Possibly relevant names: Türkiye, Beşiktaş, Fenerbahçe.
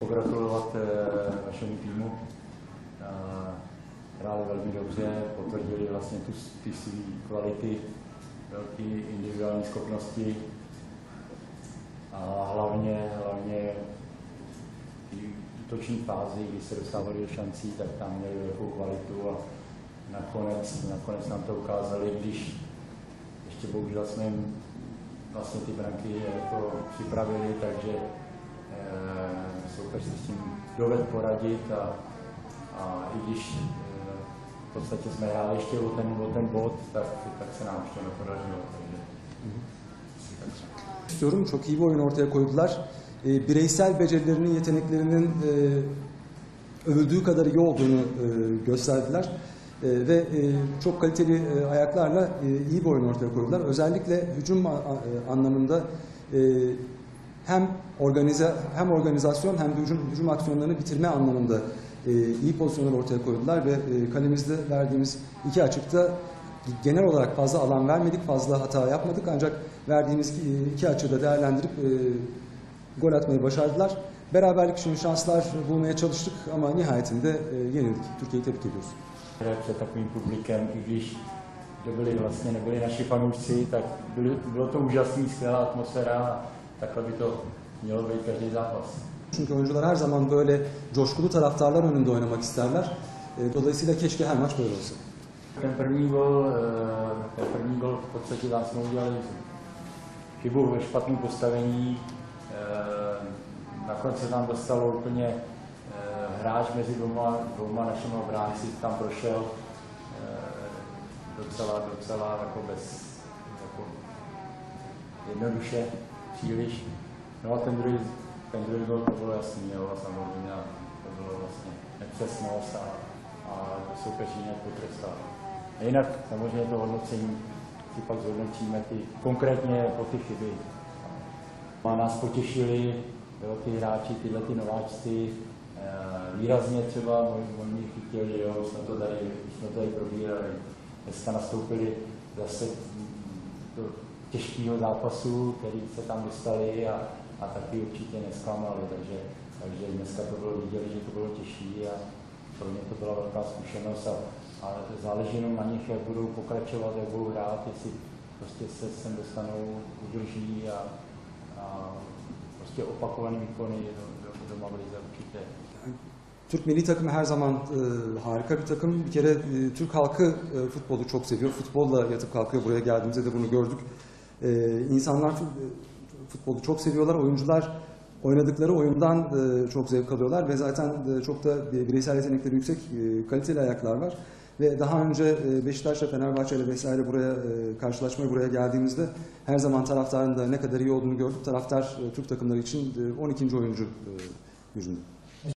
Pogratulovat našemu týmu. Hráli velmi dobře, potvrdili vlastně ty své kvality, velké individuální schopnosti a hlavně v útoční fázi, kdy se dostávali do šancí, tak tam měli velkou kvalitu a nakonec nám to ukázali, když ještě bohužel jsme vlastně ty branky jako připravili, takže soupeř se s tím dovedl poradit a i když v podstatě jsme hráli ještě o ten bod, tak se nám ještě nepodařilo. İstiyorum. Çok iyi bir oyun ortaya koydular. Bireysel becerilerinin, yeteneklerinin övüldüğü kadar iyi olduğunu gösterdiler. Ve çok kaliteli ayaklarla iyi bir oyun ortaya koydular. Özellikle hücum anlamında hem organizasyon hem de hücum aksiyonlarını bitirme anlamında iyi pozisyonlar ortaya koydular ve kalemizde verdiğimiz iki açıkta genel olarak fazla alan vermedik, fazla hata yapmadık ancak verdiğimiz iki açığı da değerlendirip gol atmayı başardılar. Beraberlik için şanslar bulmaya çalıştık ama nihayetinde yenildik. Türkiye'yi tebrik ediyoruz. Před takovým publikem, i když nebyli naši fanoušci, tak bylo to úžasný, skvělá atmosféra. Takhle by to mělo být každý zápas. Çünkü oyuncular her zaman böyle coşkulu taraftarlar önünde oynamak isterler. Dolayısıyla keşke her maç böyle olsa. Ten první gol v podstatě tam jsme udělali chybu ve špatném postavení. Nakonec se tam dostalo úplně hráč mezi dvěma našimi obránci, tam prošel docela jako jednoduše. Příliš. No a ten druhý gol to bylo jasný, jo, a samozřejmě to bylo vlastně nepřesnost a soupeř nějak potrestal. A jinak samozřejmě to hodnocení si pak zhodnotíme konkrétně po ty chyby. A nás potěšili, jo, ty hráči, tyhle nováčci, výrazně třeba oni chytili, jo, jsme to tady probírali. Dneska nastoupili zase těžkého zápasu, který se tam dostali a taky určitě nesklamali, takže dneska to bylo vidět, že to bylo těžší a pro mě to byla velká zkušenost a záleží jenom na nich, jak budou pokračovat, jak budou hrát, jestli prostě se sem dostanou, udrží a prostě opakované výkony doma byli za určitě. Türk milli takımı her zaman harika bir takım. Bir kere Türk halkı futbolu çok seviyor. Futbolla yatıp kalkıyor. Buraya geldiğimizde de bunu gördük. İnsanlar futbolu çok seviyorlar. Oyuncular oynadıkları oyundan çok zevk alıyorlar ve zaten çok da bireysel yetenekleri yüksek, kaliteli ayaklar var. Ve daha önce Beşiktaş'la, Fenerbahçe'yle vesaire buraya karşılaşmaya geldiğimizde her zaman taraftarın da ne kadar iyi olduğunu gördük. Taraftar Türk takımları için 12. oyuncu gücünde.